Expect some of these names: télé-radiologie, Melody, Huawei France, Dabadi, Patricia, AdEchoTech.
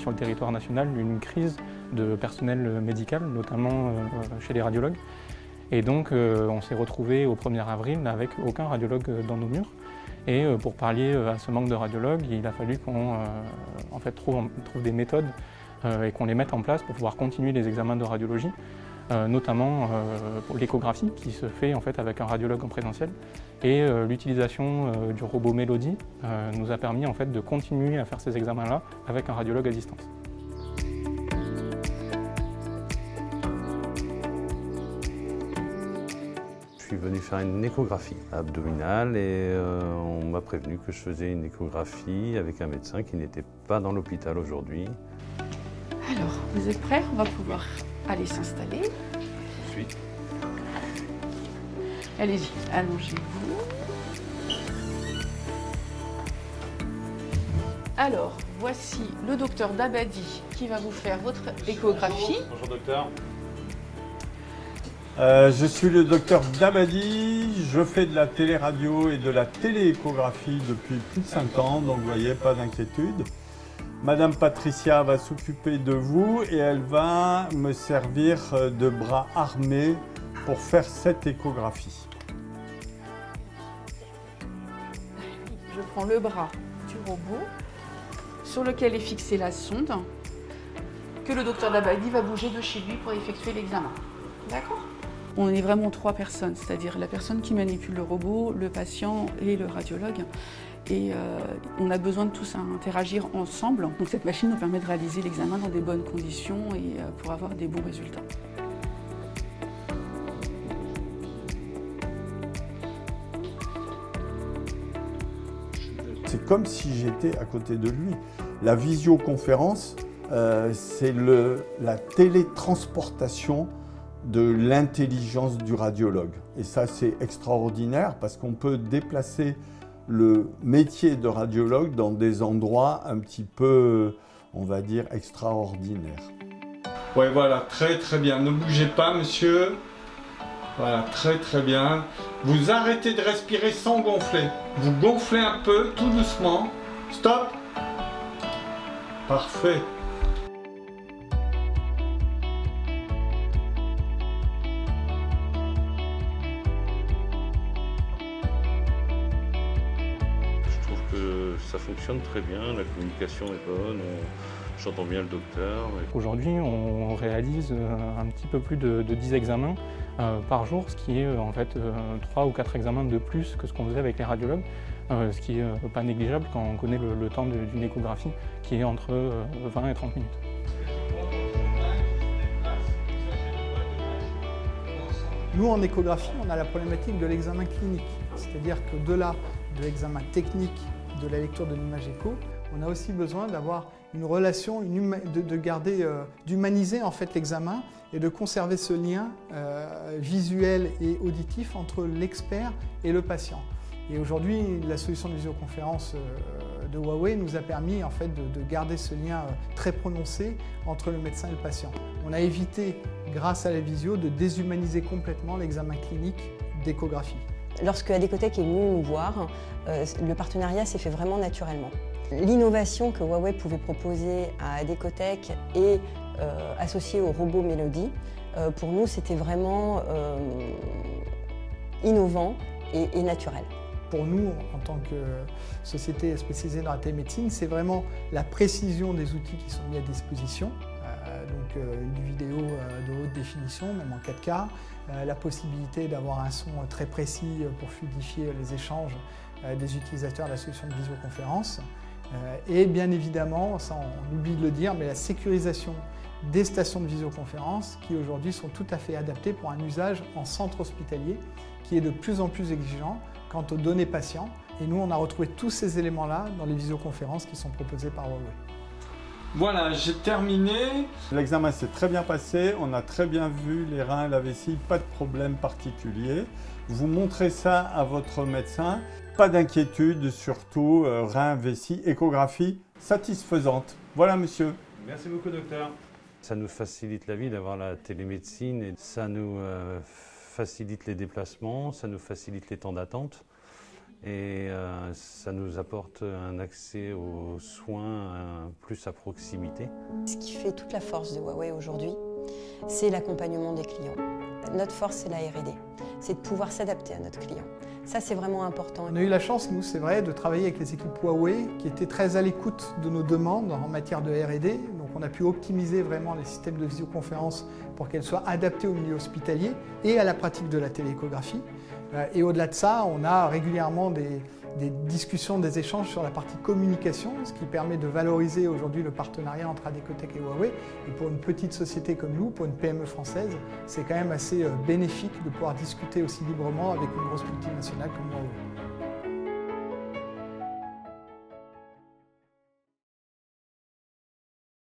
sur le territoire national une crise de personnel médical, notamment chez les radiologues. Et donc on s'est retrouvé au 1er avril avec aucun radiologue dans nos murs. Et pour pallier à ce manque de radiologues, il a fallu qu'on trouve des méthodes et qu'on les mette en place pour pouvoir continuer les examens de radiologie, notamment pour l'échographie qui se fait en fait avec un radiologue en présentiel. Et l'utilisation du robot Melody nous a permis en fait de continuer à faire ces examens-là avec un radiologue à distance. Je suis venu faire une échographie abdominale et on m'a prévenu que je faisais une échographie avec un médecin qui n'était pas dans l'hôpital aujourd'hui. Alors, vous êtes prêts? On va pouvoir aller s'installer. Je suis. Allez-y, allongez-vous. Alors, voici le docteur Dabadi qui va vous faire votre échographie. Bonjour docteur. Je suis le docteur Dabadi, je fais de la téléradio et de la télééchographie depuis plus de 5 ans, donc vous voyez, pas d'inquiétude. Madame Patricia va s'occuper de vous et elle va me servir de bras armé pour faire cette échographie. Je prends le bras du robot sur lequel est fixée la sonde que le docteur Dabadi va bouger de chez lui pour effectuer l'examen. D'accord ? On est vraiment 3 personnes, c'est-à-dire la personne qui manipule le robot, le patient et le radiologue. Et on a besoin de tous à interagir ensemble. Donc cette machine nous permet de réaliser l'examen dans des bonnes conditions et pour avoir des bons résultats. C'est comme si j'étais à côté de lui. La visioconférence, c'est la télétransportation de l'intelligence du radiologue. Et ça, c'est extraordinaire parce qu'on peut déplacer le métier de radiologue dans des endroits un petit peu, on va dire, extraordinaires. Ouais, voilà, très très bien. Ne bougez pas, monsieur. Voilà, très très bien. Vous arrêtez de respirer sans gonfler. Vous gonflez un peu, tout doucement. Stop. Parfait. Ça fonctionne très bien, la communication est bonne, j'entends bien le docteur. Et... Aujourd'hui, on réalise un petit peu plus de 10 examens par jour, ce qui est en fait 3 ou 4 examens de plus que ce qu'on faisait avec les radiologues, ce qui n'est pas négligeable quand on connaît le temps d'une échographie qui est entre 20 et 30 minutes. Nous, en échographie, on a la problématique de l'examen clinique, c'est-à-dire qu'au-delà de l'examen technique, de la lecture de l'image écho, on a aussi besoin d'avoir une relation, d'humaniser en fait l'examen et de conserver ce lien visuel et auditif entre l'expert et le patient. Et aujourd'hui, la solution de visioconférence de Huawei nous a permis en fait de garder ce lien très prononcé entre le médecin et le patient. On a évité, grâce à la visio, de déshumaniser complètement l'examen clinique d'échographie. Lorsque AdEchoTech est venu nous voir, le partenariat s'est fait vraiment naturellement. L'innovation que Huawei pouvait proposer à AdEchoTech et associée au robot Melody, pour nous c'était vraiment innovant et naturel. Pour nous, en tant que société spécialisée dans la télémédecine, c'est vraiment la précision des outils qui sont mis à disposition. Donc une vidéo de haute définition, même en 4K, la possibilité d'avoir un son très précis pour fluidifier les échanges des utilisateurs de la solution de visioconférence. Et bien évidemment, ça on oublie de le dire, mais la sécurisation des stations de visioconférence qui aujourd'hui sont tout à fait adaptées pour un usage en centre hospitalier qui est de plus en plus exigeant quant aux données patients. Et nous, on a retrouvé tous ces éléments-là dans les visioconférences qui sont proposées par Huawei. Voilà, j'ai terminé. L'examen s'est très bien passé, on a très bien vu les reins et la vessie, pas de problème particulier. Vous montrez ça à votre médecin, pas d'inquiétude, surtout reins, vessie, échographie satisfaisante. Voilà monsieur. Merci beaucoup docteur. Ça nous facilite la vie d'avoir la télémédecine et ça nous facilite les déplacements, ça nous facilite les temps d'attente. et ça nous apporte un accès aux soins plus à proximité. Ce qui fait toute la force de Huawei aujourd'hui, c'est l'accompagnement des clients. Notre force, c'est la R&D, c'est de pouvoir s'adapter à notre client. Ça, c'est vraiment important. On a eu la chance, nous, c'est vrai, de travailler avec les équipes Huawei qui étaient très à l'écoute de nos demandes en matière de R&D. Donc, on a pu optimiser vraiment les systèmes de visioconférence pour qu'elles soient adaptées au milieu hospitalier et à la pratique de la télééchographie. Et au-delà de ça, on a régulièrement des discussions, des échanges sur la partie communication, ce qui permet de valoriser aujourd'hui le partenariat entre AdEchoTech et Huawei. Et pour une petite société comme nous, pour une PME française, c'est quand même assez bénéfique de pouvoir discuter aussi librement avec une grosse multinationale comme Huawei.